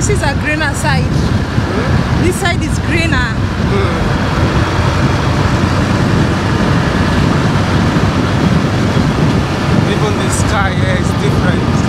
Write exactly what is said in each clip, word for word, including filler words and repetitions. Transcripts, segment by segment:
This is a greener side. Mm. This side is greener. Mm. Even the sky here is different.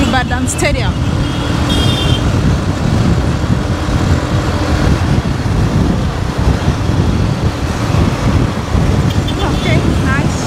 Ibadan Stadium. Okay, nice.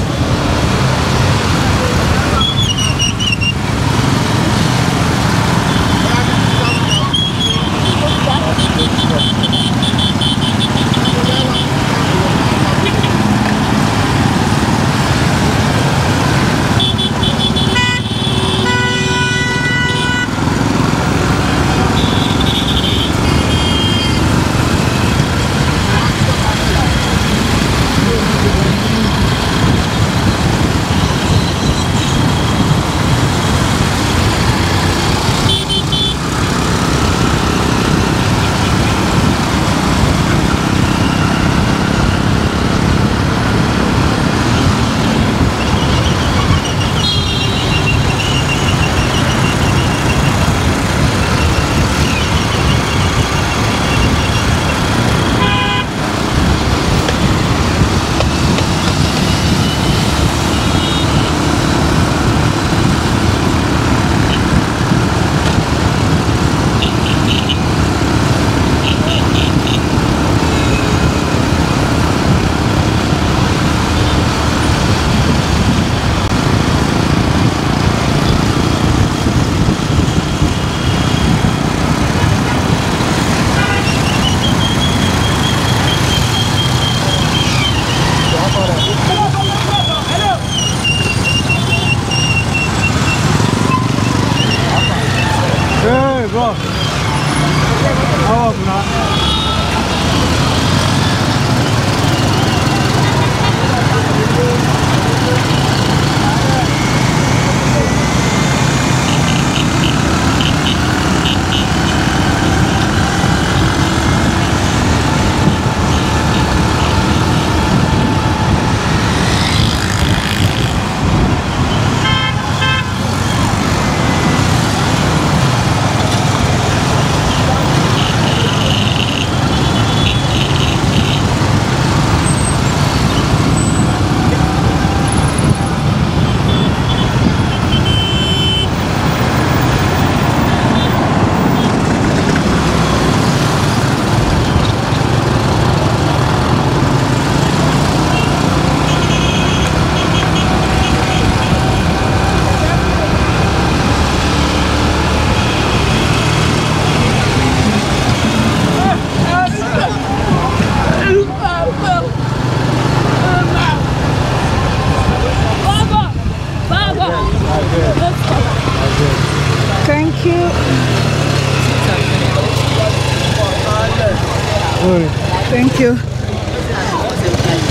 Sorry. Thank you.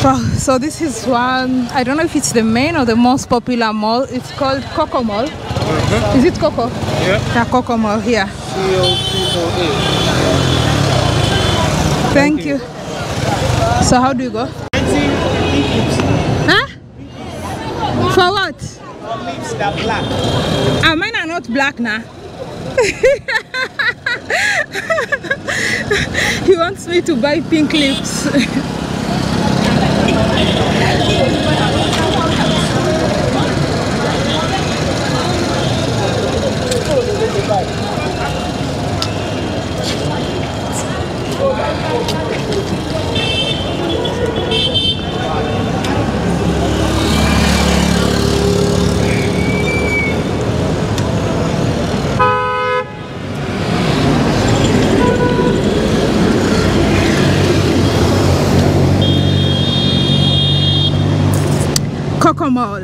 Wow, so this is one, I don't know if it's the main or the most popular mall. It's called Coco Mall. Mm-hmm. Is it Coco? Yeah. Yeah, Coco Mall here. C O C O A. Thank you. So how do you go? Huh? For what? For lips that are black. Ah, mine are not black now. He wants me to buy pink lips. Coco Mall.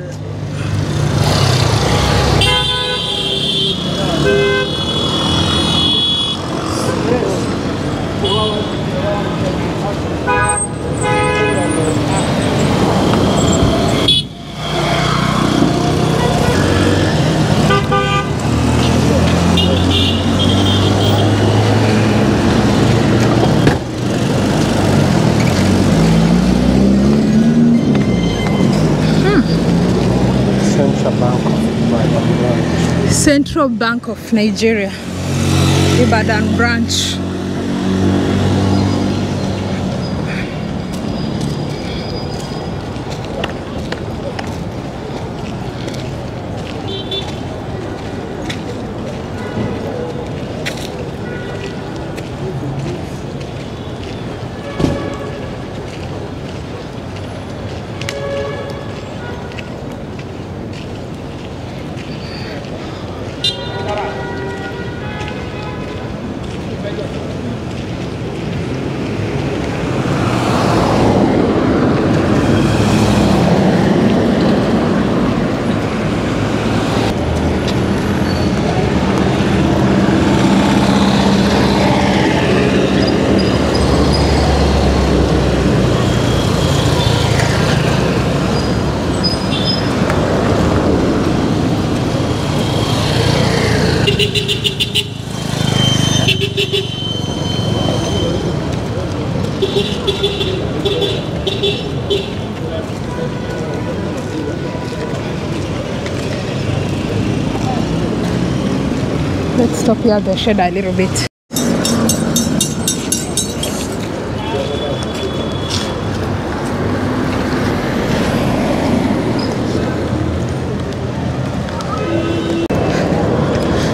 Central Bank of Nigeria, Ibadan branch. Let's stop here at the shed a little bit.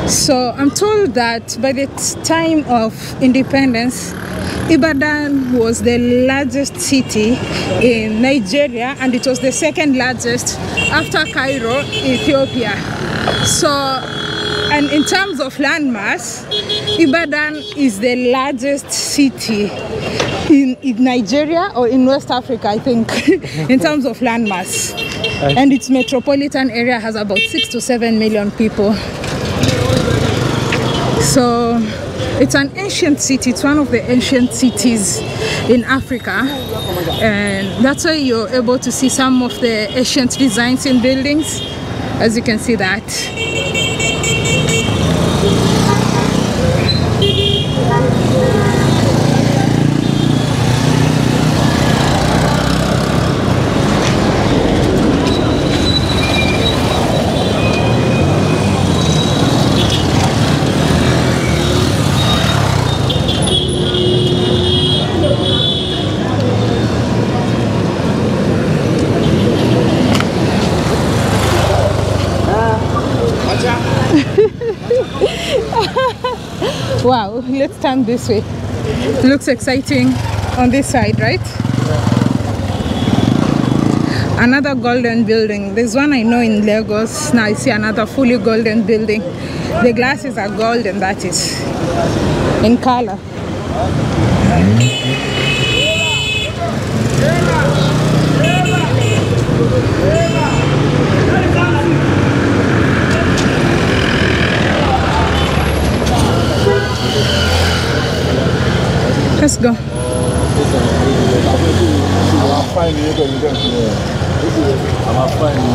So I'm told that by the time of independence, Ibadan was the largest city in Nigeria, and it was the second largest after Cairo, Ethiopia. So, and in terms of landmass, Ibadan is the largest city in, in Nigeria or in West Africa, I think, in terms of landmass. And its metropolitan area has about six to seven million people. So it's an ancient city, it's one of the ancient cities in Africa, and that's why you're able to see some of the ancient designs in buildings, as you can see that. Wow, let's turn this way. Looks exciting on this side, right? Another golden building. There's one I know in Lagos. Now I see another fully golden building. The glasses are golden, that is, in color. Let's go. them, you guys know. This is I'm a fine.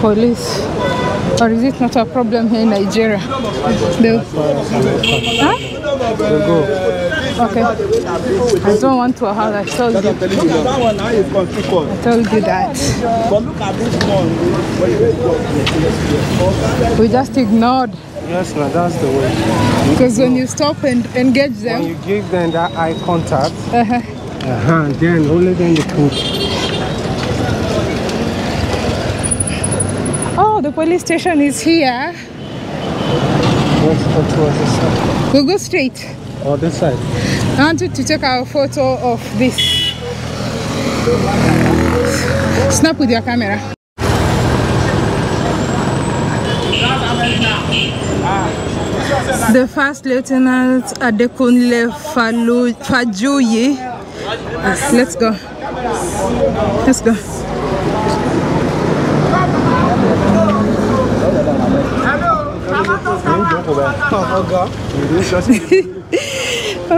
Police, or is it not a problem here in Nigeria? They'll, huh? They'll okay, I don't want to have. I told you. I told you that. We just ignored. Yes, ma, that's the way. Because when you stop and engage them, when you give them that eye contact. Uh huh. Uh huh. Then only then you push. The police station is here. We'll go straight. Or oh, this side. I wanted to take our photo of this. Snap with your camera. The first lieutenant Adekunle Fajuye. Let's go. Let's go. How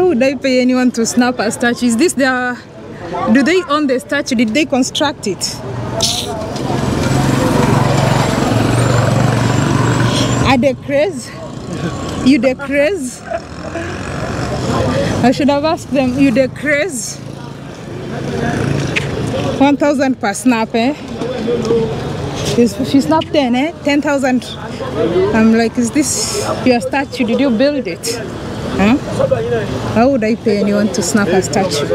would I pay anyone to snap a statue? Is this their... Do they own the statue? Did they construct it? Are they crazy? You the crazy? I should have asked them, you the crazy? one thousand per snap, eh? She snapped ten, eh? ten thousand. I'm like, is this your statue? Did you build it? Huh? How would I pay anyone to snap a statue?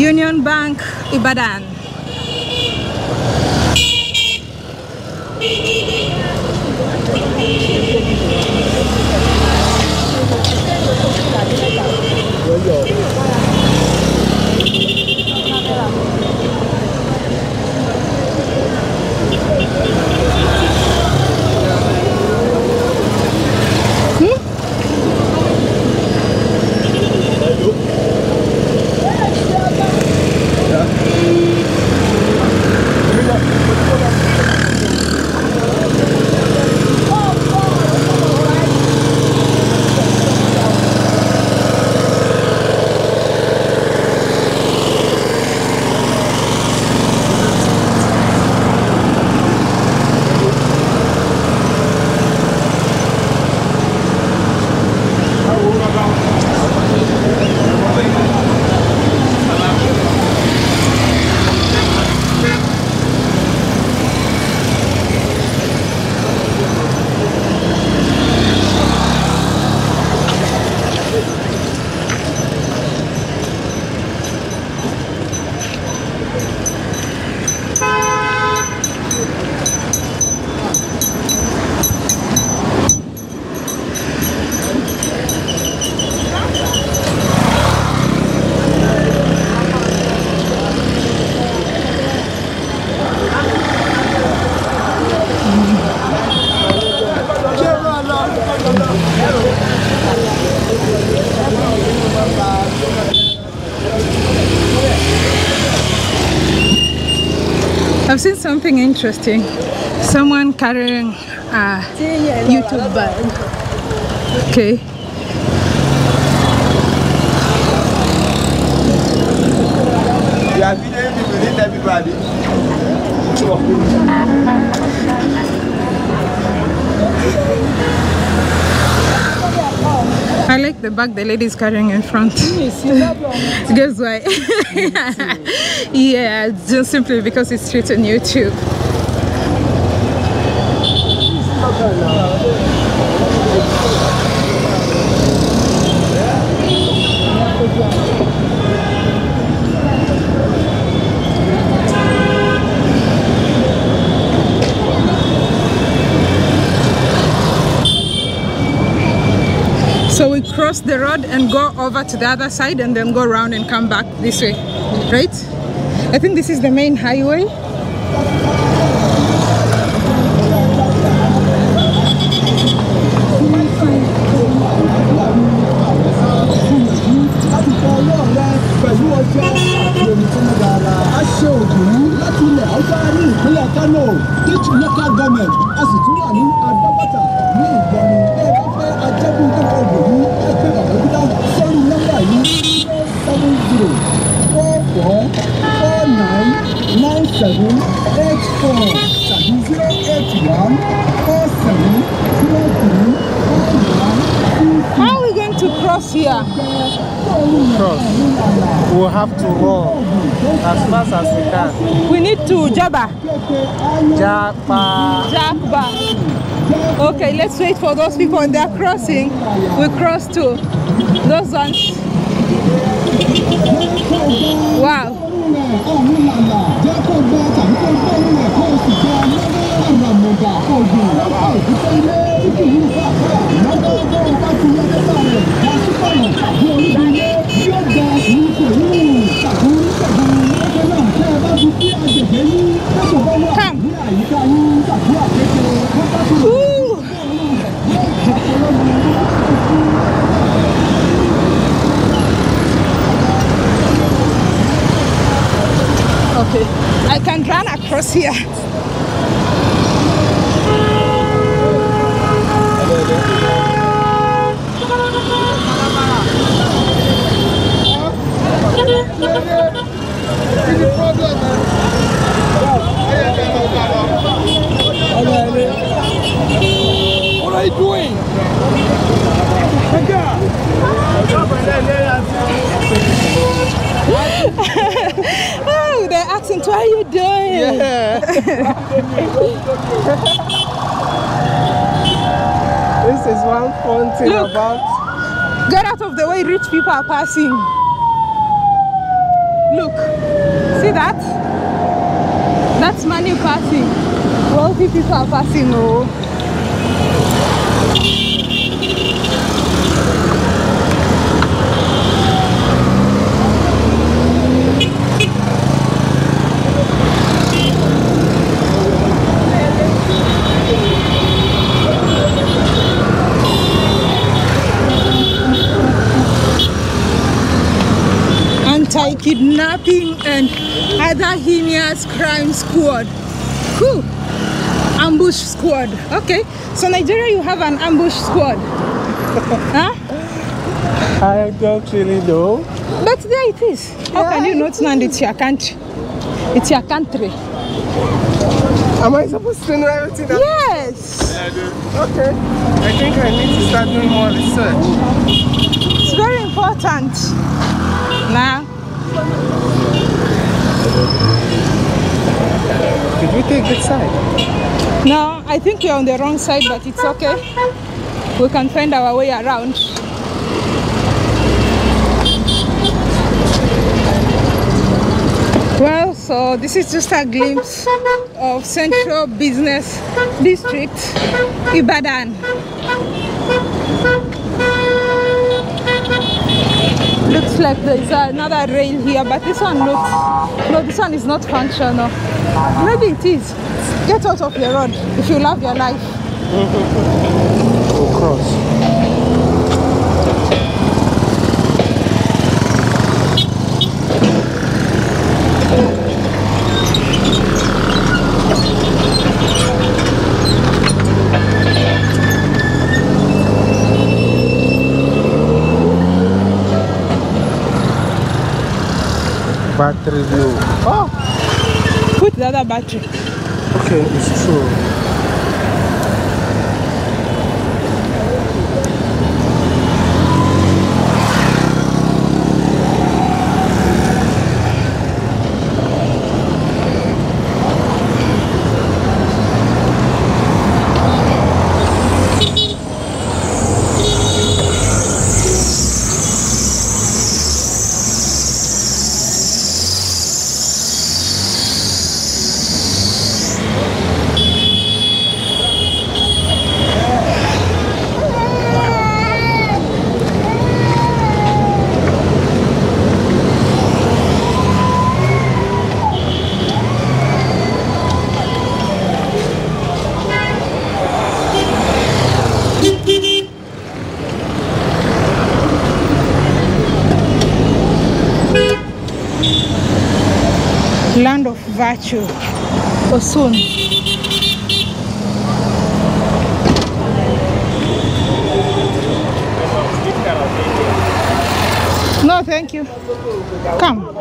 Union Bank, Ibadan. Thank you. I've seen something interesting. Someone carrying a YouTube bag. Okay. You are videoing people, hit everybody. I like the bag the lady is carrying in front. Guess why? Yeah, just simply because it's straight on YouTube. So we cross the road and go over to the other side and then go around and come back this way, right? I think this is the main highway. How are we going to cross here? Cross. We'll have to roll as fast as we can. We need to jabba. Jabba. Jabba. Okay, let's wait for those people and they're crossing. We cross too. Those ones. Wow. Okay, I can run across here. What are you doing? Oh, they're asking, what are you doing? Yeah. This is one fun thing. Look, about get out of the way, rich people are passing. Look, see that? That's money passing. Wealthy people are passing. Oh. Kidnapping and other heinous crime squad. Cool. Ambush squad. Okay, so Nigeria, you have an ambush squad. Huh? I don't really know, but there it is. How yeah, can you not know? It's your country. It's your country. Am I supposed to know everything? Yes. Yeah, I do. Okay. I think I need to start doing more research. It's very important. Now. Nah. Did we take this side? No, I think you're on the wrong side, but it's okay. We can find our way around. Well, so this is just a glimpse of Central Business District, Ibadan. Looks like there's another rail here, but this one looks... No, this one is not functional. Maybe it is. Get out of your road if you love your life. We'll cross. battery low. Oh! Put the other battery. Okay, it's true. Land of virtue, Osun. No, thank you. Come.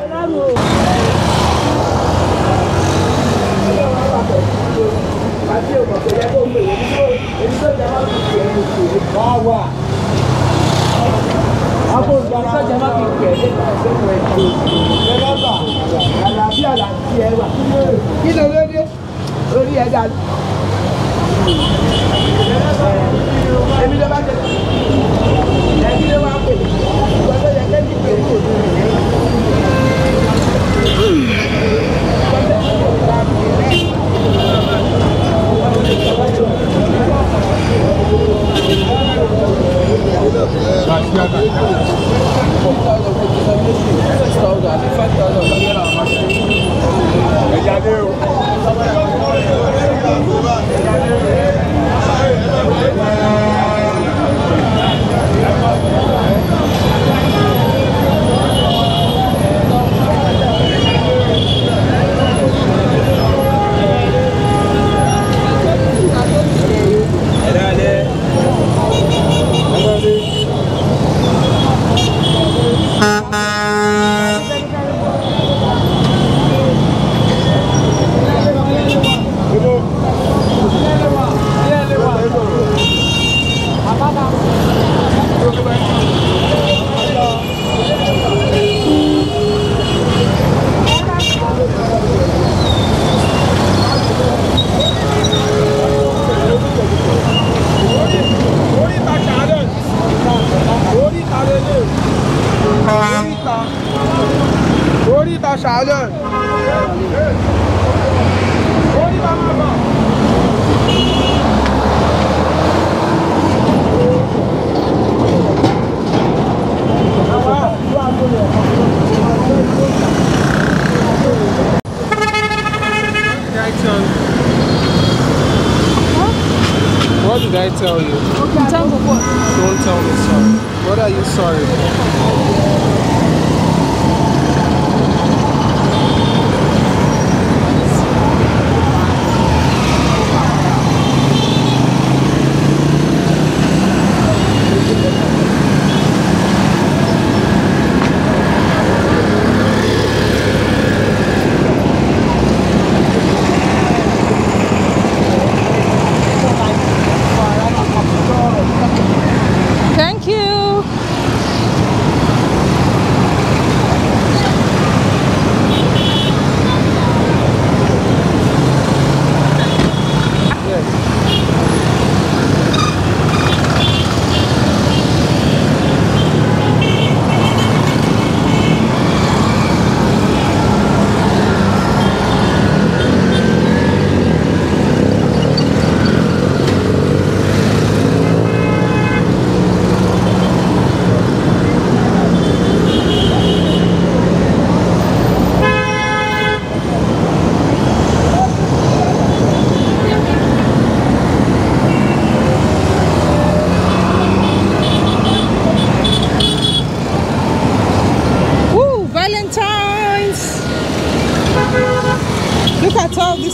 Tell you. In terms of what? Don't tell me sorry. What are you sorry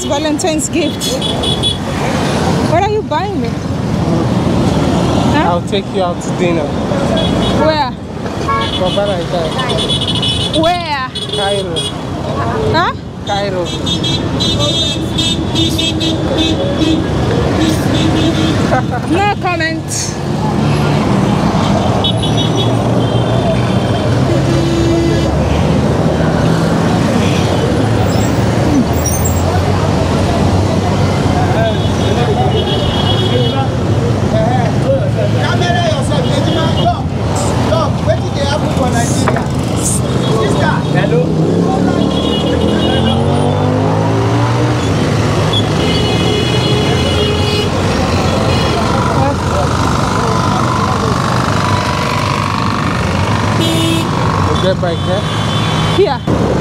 Valentine's gift. What are you buying me? Huh? I'll take you out to dinner. Where? Where? Cairo. Huh? Cairo. No comment. Right there. Yeah.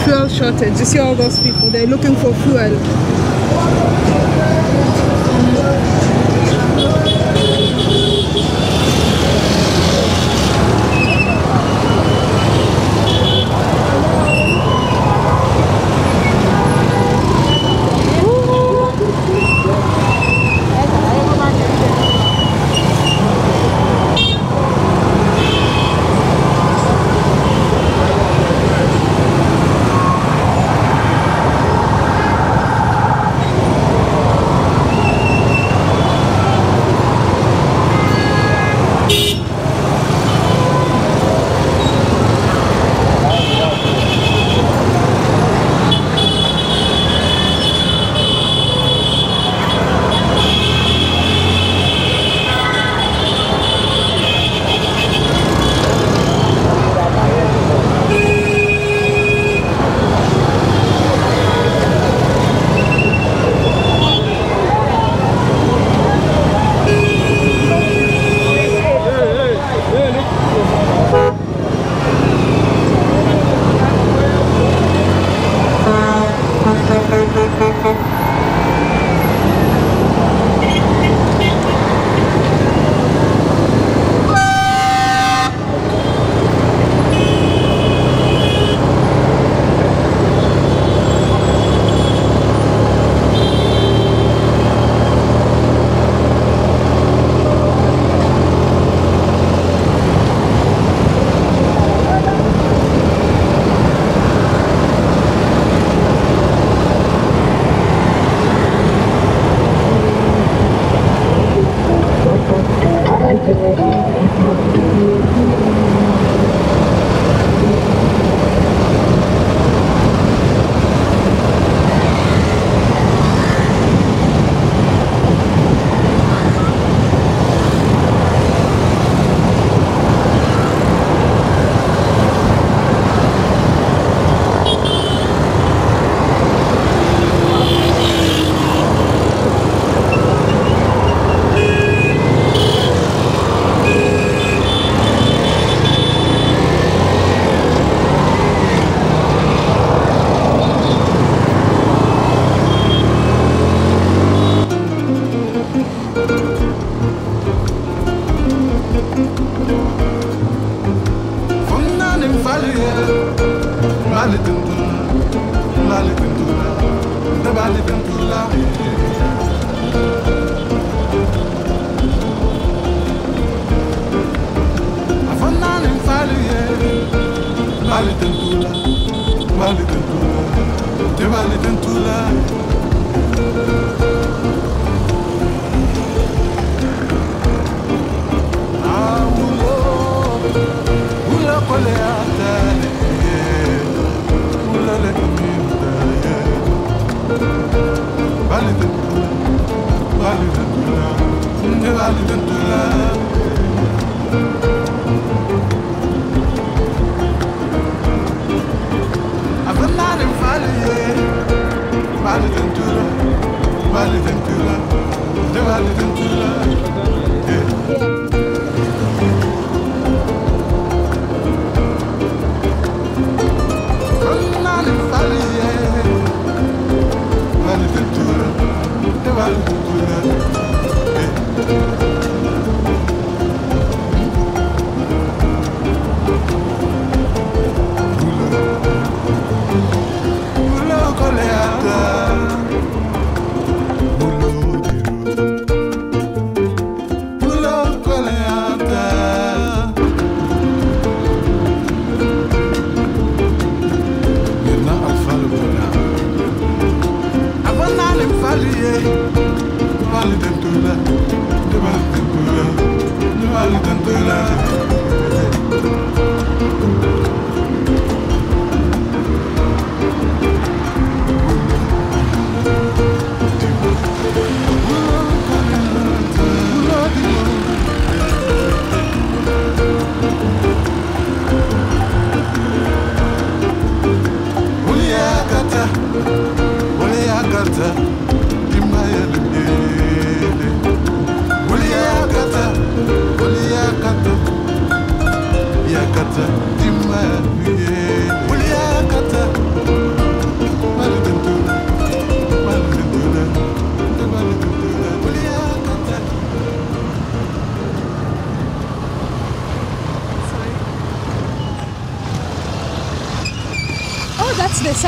Fuel shortage. You see all those people, they're looking for fuel.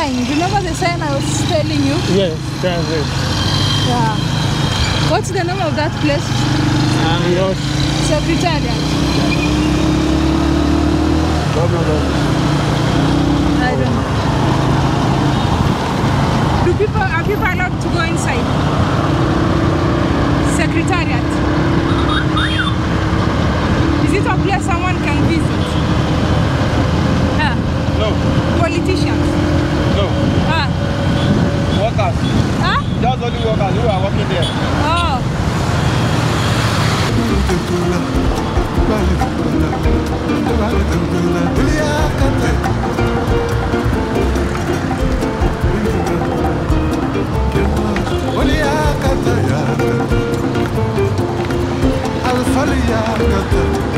Remember the sign I was telling you? Yes, that's it. Yeah. What's the name of that place? Um, yes. So Britannia. No, no, no. I don't know. Do people, are people allowed to go inside? Secretariat. Is it a place someone can visit? Huh? No. Politicians? No. Ah. Workers. Huh? Just only workers who are working there. Oh. Yakata, Yakata, Yakata.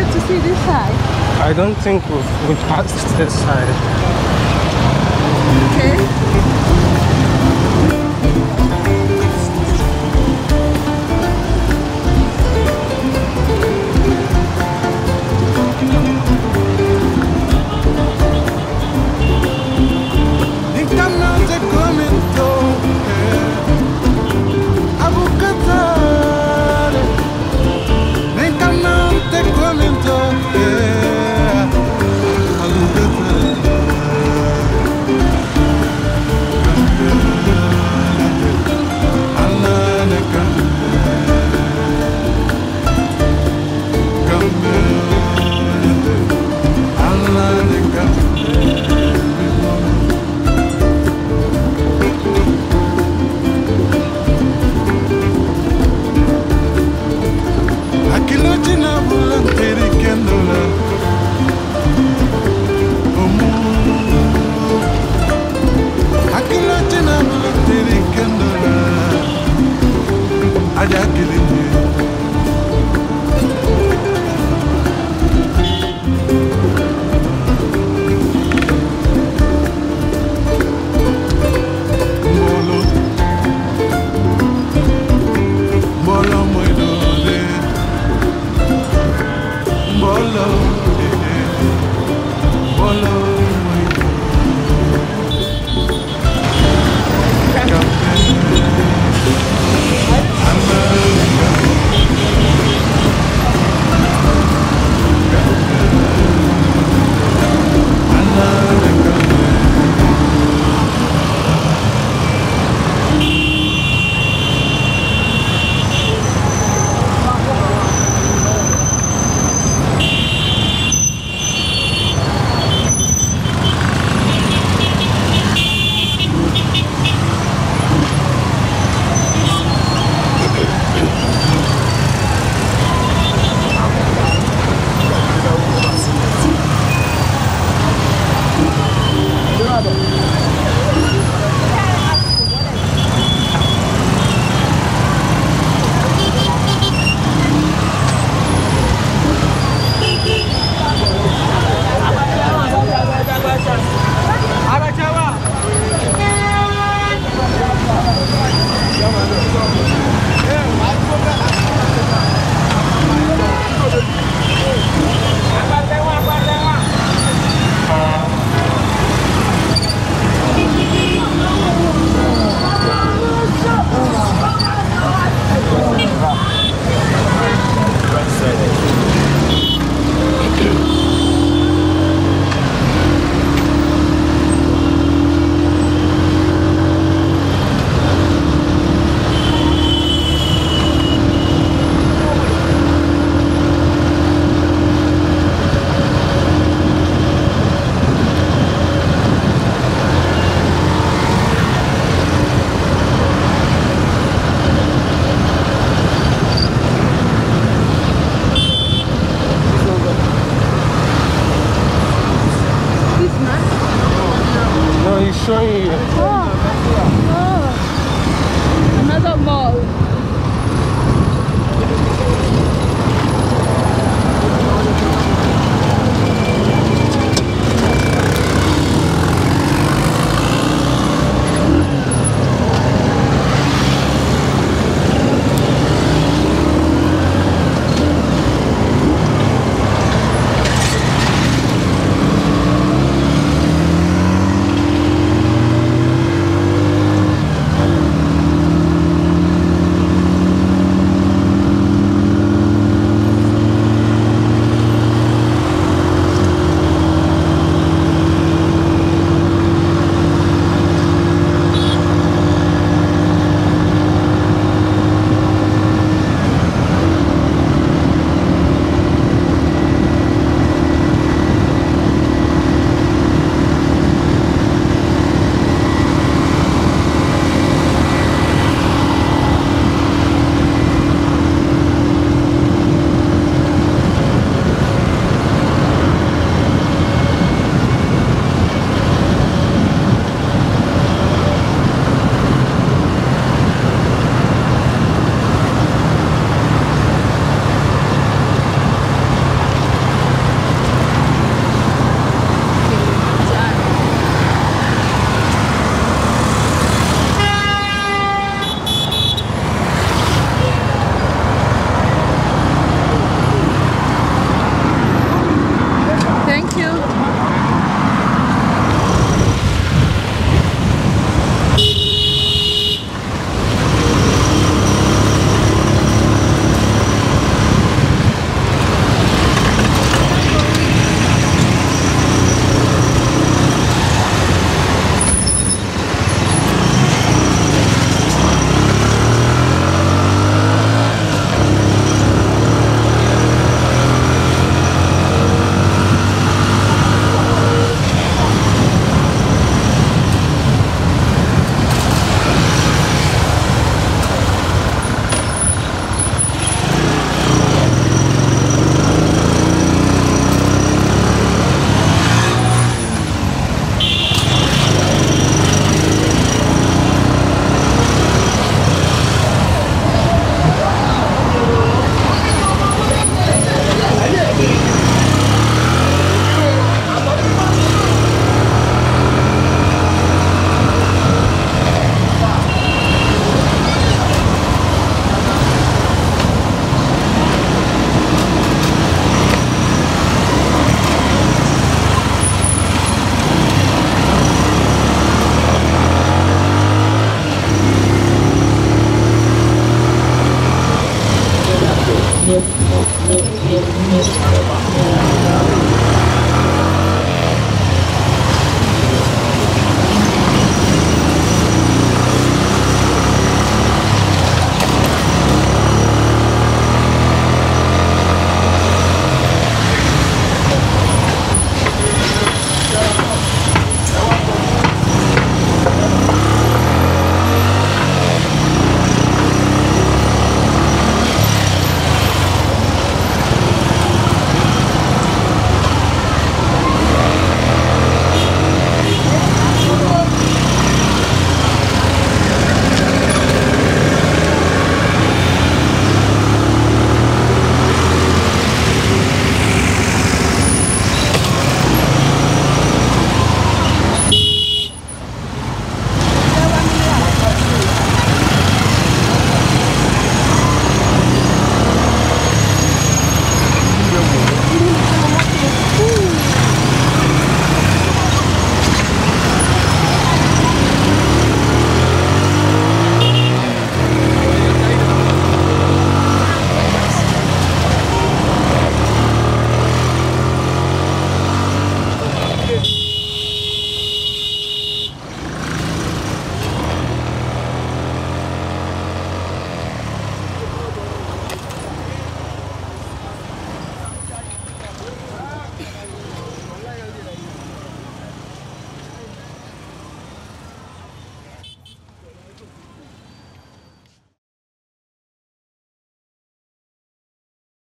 you to see this side? I don't think we've, we've passed this side. Okay.